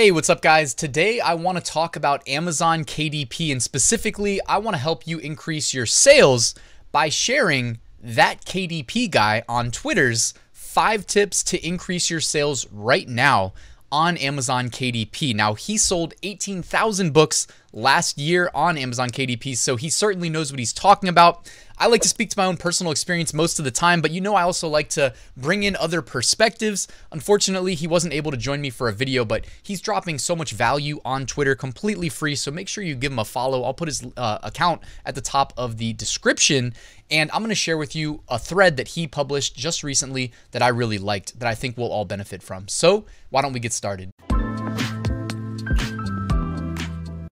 Hey, what's up guys? Today I want to talk about Amazon KDP, and specifically I want to help you increase your sales by sharing that KDP guy on Twitter's 5 tips to increase your sales right now on Amazon KDP. Now, he sold 18,000 books last year on Amazon KDP, so he certainly knows what he's talking about. I like to speak to my own personal experience most of the time, but you know I also like to bring in other perspectives. Unfortunately, he wasn't able to join me for a video, but he's dropping so much value on Twitter completely free, so make sure you give him a follow. I'll put his account at the top of the description, and I'm going to share with you a thread that he published just recently that I really liked that I think we'll all benefit from. So why don't we get started?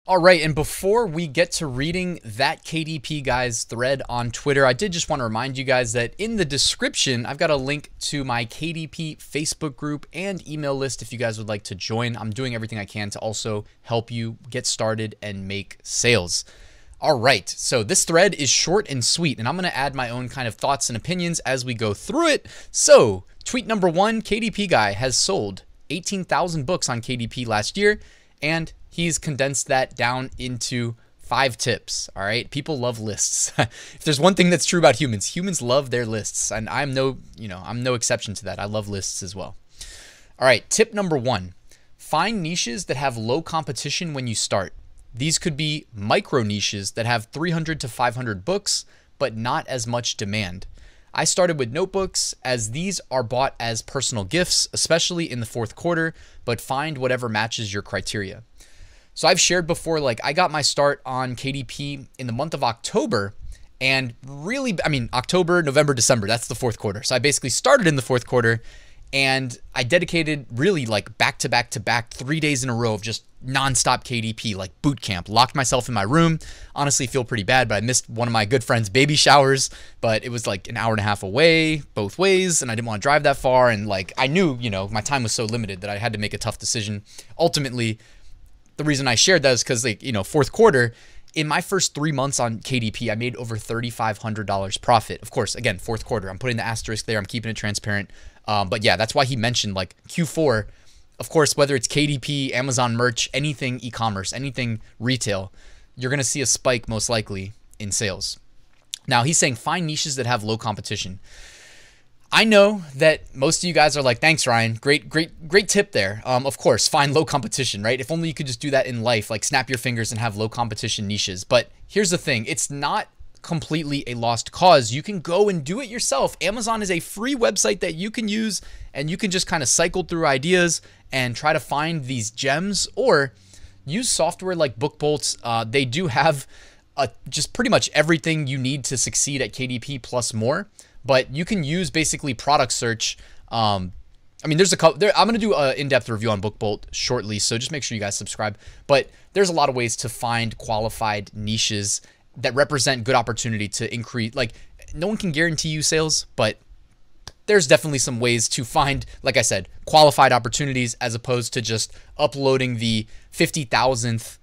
All right, and before we get to reading that KDP guy's thread on Twitter, I did just want to remind you guys that in the description, I've got a link to my KDP Facebook group and email list if you guys would like to join. I'm doing everything I can to also help you get started and make sales. All right, so this thread is short and sweet, and I'm going to add my own kind of thoughts and opinions as we go through it. So, tweet number 1, KDP guy has sold 18,000 books on KDP last year, and he's condensed that down into 5 tips, all right? People love lists. If there's one thing that's true about humans, humans love their lists, and I'm no exception to that. I love lists as well. All right, tip number 1, find niches that have low competition when you start. These could be micro niches that have 300 to 500 books, but not as much demand. I started with notebooks, as these are bought as personal gifts, especially in the 4th quarter, but find whatever matches your criteria. So I've shared before, like I got my start on KDP in the month of October, and really, I mean, October, November, December, that's the 4th quarter. So I basically started in the 4th quarter, and I dedicated really like back to back 3 days in a row of just nonstop KDP, like boot camp. Locked myself in my room. Honestly, feel pretty bad, but I missed one of my good friend's baby showers, but it was like an hour and a half away both ways, and I didn't want to drive that far. And like, I knew, you know, my time was so limited that I had to make a tough decision. Ultimately, the reason I shared that is because, like, you know, 4th quarter, in my first 3 months on KDP, I made over $3,500 profit. Of course, again, 4th quarter, I'm putting the asterisk there. I'm keeping it transparent. But yeah, that's why he mentioned like Q4, of course, whether it's KDP, Amazon merch, anything e-commerce, anything retail, you're going to see a spike most likely in sales. Now he's saying find niches that have low competition. I know that most of you guys are like, thanks, Ryan. Great tip there. Of course, find low competition, right? If only you could just do that in life, like snap your fingers and have low competition niches. But here's the thing. It's not completely a lost cause. You can go and do it yourself. Amazon is a free website that you can use, and you can just kind of cycle through ideas and try to find these gems, or use software like Book Bolt. They do have just pretty much everything you need to succeed at KDP plus more. But you can use basically product search. I mean, there's a couple there. I'm going to do an in-depth review on Book Bolt shortly, so just make sure you guys subscribe. But there's a lot of ways to find qualified niches that represent good opportunity to increase. Like, no one can guarantee you sales, but there's definitely some ways to find, like I said, qualified opportunities, as opposed to just uploading the 50,000th,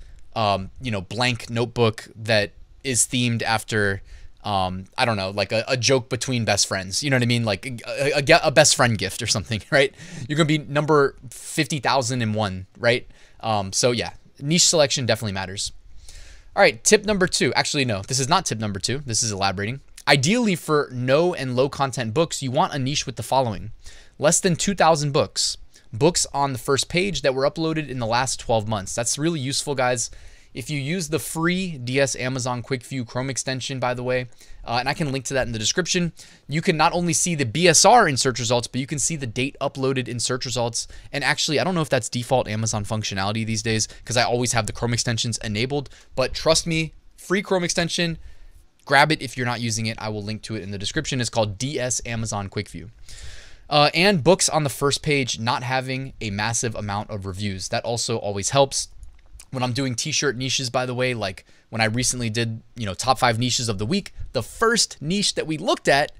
you know, blank notebook that is themed after, I don't know, like a joke between best friends, you know what I mean? Like a best friend gift or something, right? You're going to be number 50,001, right? So yeah, niche selection definitely matters. All right, tip number 2. Actually, no, this is not tip number 2. This is elaborating. Ideally, for no and low content books, you want a niche with the following: less than 2,000 books, books on the first page that were uploaded in the last 12 months. That's really useful, guys. If you use the free DS Amazon Quick View Chrome extension, by the way, and I can link to that in the description, you can not only see the BSR in search results, but you can see the date uploaded in search results. And actually, I don't know if that's default Amazon functionality these days, because I always have the Chrome extensions enabled. But trust me, free Chrome extension, grab it if you're not using it. I will link to it in the description. It's called DS Amazon Quick View. And books on the first page not having a massive amount of reviews. That also always helps. When I'm doing t-shirt niches, by the way, like when I recently did, you know, top 5 niches of the week, the first niche that we looked at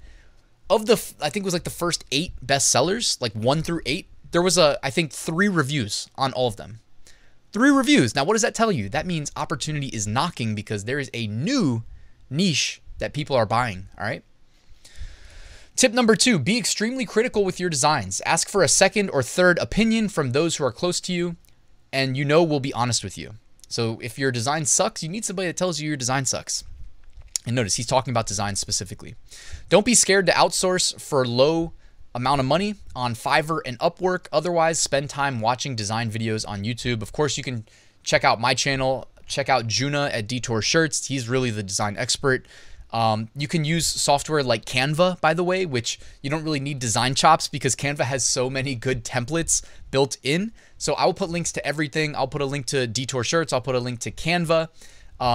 of the, I think it was like the first 8 best sellers, like 1 through 8, there was I think 3 reviews on all of them. 3 reviews. Now, what does that tell you? That means opportunity is knocking, because there is a new niche that people are buying. All right. Tip number 2, be extremely critical with your designs. Ask for a second or third opinion from those who are close to you. and you know will be honest with you. So if your design sucks, you need somebody that tells you your design sucks. And notice he's talking about design specifically. Don't be scared to outsource for low amount of money on Fiverr and Upwork. Otherwise, spend time watching design videos on YouTube. Of course, you can check out my channel. Check out Juna at Detour Shirts. He's really the design expert. You can use software like Canva, by the way, which you don't really need design chops because Canva has so many good templates built in. So I will put links to everything. I'll put a link to Detour Shirts. I'll put a link to Canva.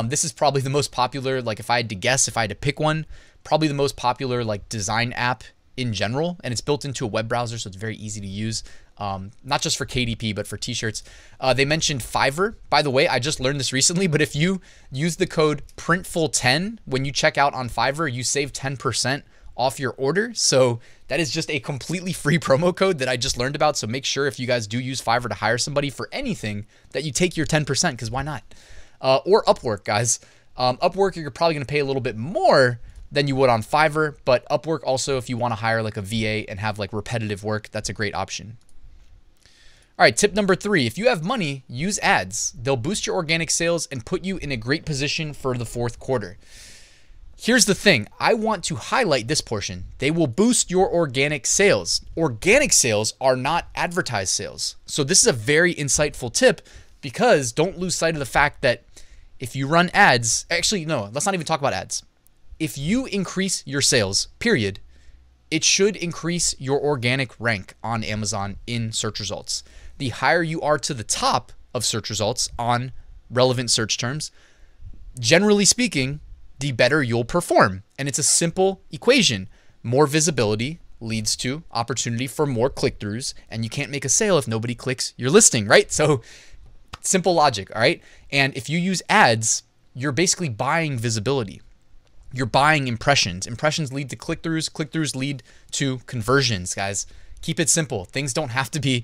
This is probably the most popular, like if I had to guess, if I had to pick one, probably the most popular like design app in general. And it's built into a web browser, so it's very easy to use. Not just for KDP, but for t-shirts. They mentioned Fiverr. By the way, I just learned this recently, but if you use the code PRINTFUL10 when you check out on Fiverr, you save 10% off your order. So that is just a completely free promo code that I just learned about. So make sure if you guys do use Fiverr to hire somebody for anything that you take your 10%, because why not? Or Upwork, guys. Upwork, you're probably going to pay a little bit more than you would on Fiverr, but Upwork also, if you want to hire like a VA and have like repetitive work, that's a great option. All right, tip number 3, if you have money, use ads. They'll boost your organic sales and put you in a great position for the fourth quarter. Here's the thing, I want to highlight this portion. They will boost your organic sales. Organic sales are not advertised sales. So this is a very insightful tip because don't lose sight of the fact that if you run ads, actually, no, let's not even talk about ads. If you increase your sales, period, it should increase your organic rank on Amazon in search results. The higher you are to the top of search results on relevant search terms, generally speaking, the better you'll perform. And it's a simple equation. More visibility leads to opportunity for more click-throughs, and you can't make a sale if nobody clicks your listing, right? So simple logic, all right? And if you use ads, you're basically buying visibility. You're buying impressions. Impressions lead to click-throughs. Click-throughs lead to conversions, guys. Keep it simple. Things don't have to be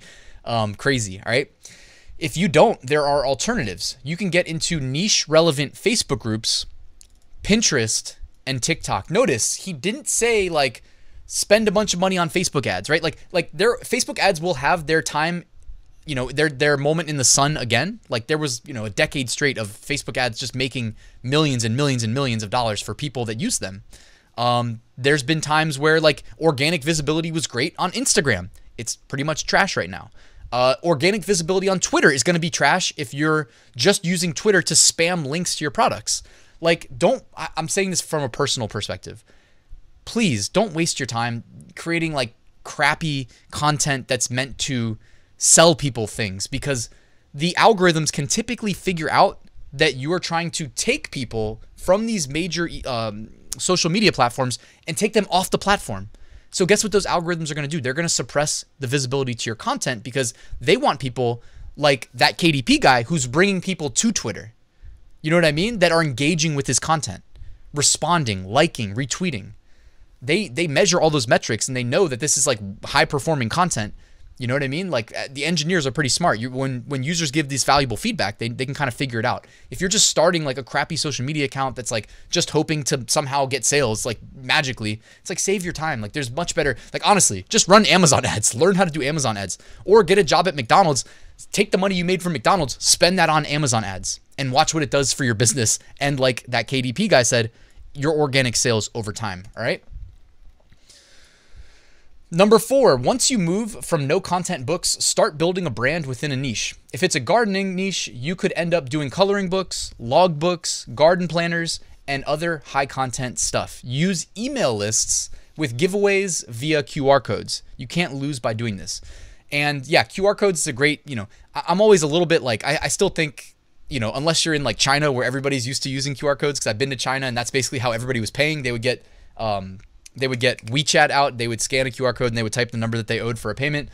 crazy, all right? If you don't, there are alternatives. You can get into niche relevant Facebook groups, Pinterest, and TikTok. Notice he didn't say like spend a bunch of money on Facebook ads, right? Like their Facebook ads will have their time, you know, their moment in the sun again. Like there was, you know, a decade straight of Facebook ads just making millions and millions and millions of dollars for people that use them. There's been times where like organic visibility was great on Instagram. It's pretty much trash right now. Organic visibility on Twitter is going to be trash if you're just using Twitter to spam links to your products. Like I'm saying this from a personal perspective. Please don't waste your time creating like crappy content that's meant to sell people things, because the algorithms can typically figure out that you are trying to take people from these major social media platforms and take them off the platform. So guess what those algorithms are going to do? They're going to suppress the visibility to your content because they want people like that KDP guy who's bringing people to Twitter. You know what I mean? That are engaging with his content, responding, liking, retweeting. They measure all those metrics and they know that this is like high performing content. You know what I mean? Like the engineers are pretty smart. When users give these valuable feedback, they can kind of figure it out. If you're just starting like a crappy social media account that's like just hoping to somehow get sales like magically, it's like save your time. Like there's much better, like honestly, just run Amazon ads, learn how to do Amazon ads, or get a job at McDonald's, take the money you made from McDonald's, spend that on Amazon ads and watch what it does for your business. And like that KDP guy said, your organic sales over time, all right? Number 4, once you move from no content books, start building a brand within a niche. If it's a gardening niche, you could end up doing coloring books, log books, garden planners, and other high content stuff. Use email lists with giveaways via QR codes. You can't lose by doing this. And yeah, QR codes is a great, you know, I'm always a little bit like, I still think, you know, unless you're in like China where everybody's used to using QR codes, because I've been to China and that's basically how everybody was paying. They would get WeChat out, they would scan a QR code and they would type the number that they owed for a payment.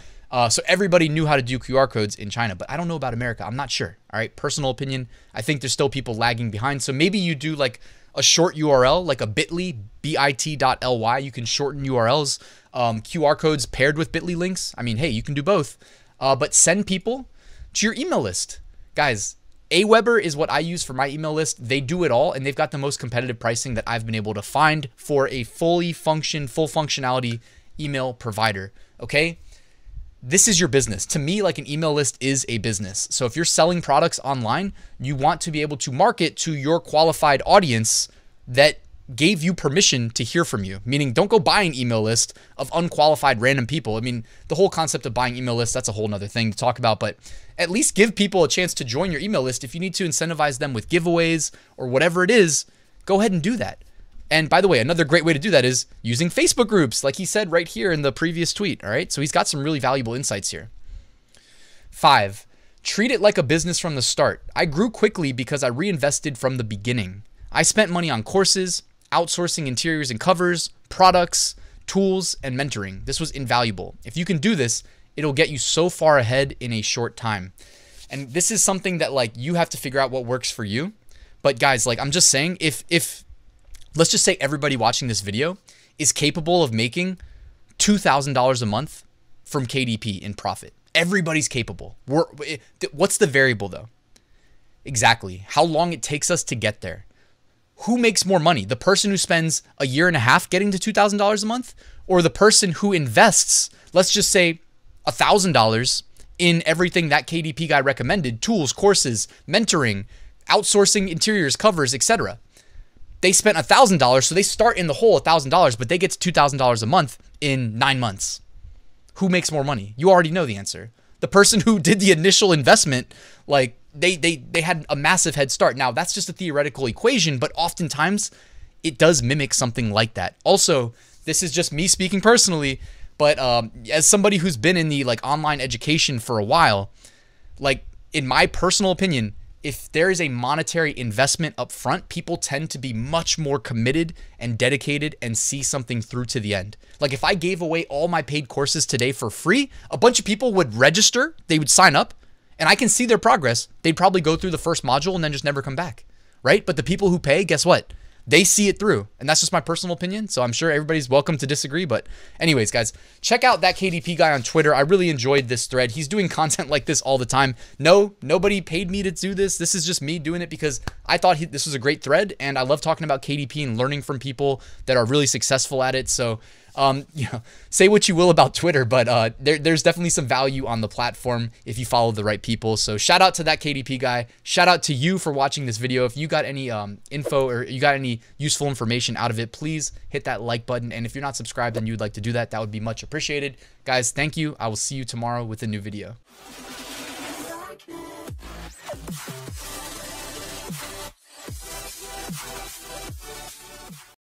So everybody knew how to do QR codes in China, but I don't know about America. I'm not sure. All right. Personal opinion. I think there's still people lagging behind. So maybe you do like a short URL, like a bit.ly, bit.ly. You can shorten URLs, QR codes paired with bit.ly links. I mean, hey, you can do both, but send people to your email list. Guys, AWeber is what I use for my email list. They do it all, and they've got the most competitive pricing that I've been able to find for a full functionality email provider, okay? this is your business. To me, like, an email list is a business. So if you're selling products online, you want to be able to market to your qualified audience that gave you permission to hear from you. Meaning, don't go buy an email list of unqualified random people. I mean, the whole concept of buying email lists, that's a whole nother thing to talk about, but at least give people a chance to join your email list. If you need to incentivize them with giveaways or whatever it is, go ahead and do that. And by the way, another great way to do that is using Facebook groups, like he said right here in the previous tweet. All right. So he's got some really valuable insights here. 5, treat it like a business from the start. I grew quickly because I reinvested from the beginning. I spent money on courses, outsourcing interiors and covers, products, tools, and mentoring. This was invaluable. If you can do this, it'll get you so far ahead in a short time. And this is something that, like, you have to figure out what works for you. But guys, like, I'm just saying, if let's just say everybody watching this video is capable of making $2,000 a month from KDP in profit. Everybody's capable. What's the variable though? Exactly how long it takes us to get there. Who makes more money? The person who spends a year and a half getting to $2,000 a month, or the person who invests, let's just say $1,000 in everything that KDP guy recommended, tools, courses, mentoring, outsourcing interiors, covers, etc. They spent $1,000, so they start in the hole $1,000, but they get to $2,000 a month in 9 months. Who makes more money? You already know the answer. The person who did the initial investment, like, they had a massive head start. Now, that's just a theoretical equation, but oftentimes it does mimic something like that. Also, this is just me speaking personally, but as somebody who's been in the, like, online education for a while, like, in my personal opinion, if there is a monetary investment up front, people tend to be much more committed and dedicated and see something through to the end. Like, if I gave away all my paid courses today for free, a bunch of people would register, they would sign up, and I can see their progress. They'd probably go through the first module and then just never come back, right? But the people who pay, guess what? They see it through. And that's just my personal opinion. So I'm sure everybody's welcome to disagree. But anyways, guys, check out that KDP guy on Twitter. I really enjoyed this thread. He's doing content like this all the time. No, nobody paid me to do this. This is just me doing it because I thought this was a great thread. And I love talking about KDP and learning from people that are really successful at it. So, you know, say what you will about Twitter, but there's definitely some value on the platform if you follow the right people. So shout out to that KDP guy. Shout out to you for watching this video. If you got any info or you got any useful information out of it, please hit that like button. And if you're not subscribed and you'd like to do that, that would be much appreciated. Guys, thank you. I will see you tomorrow with a new video.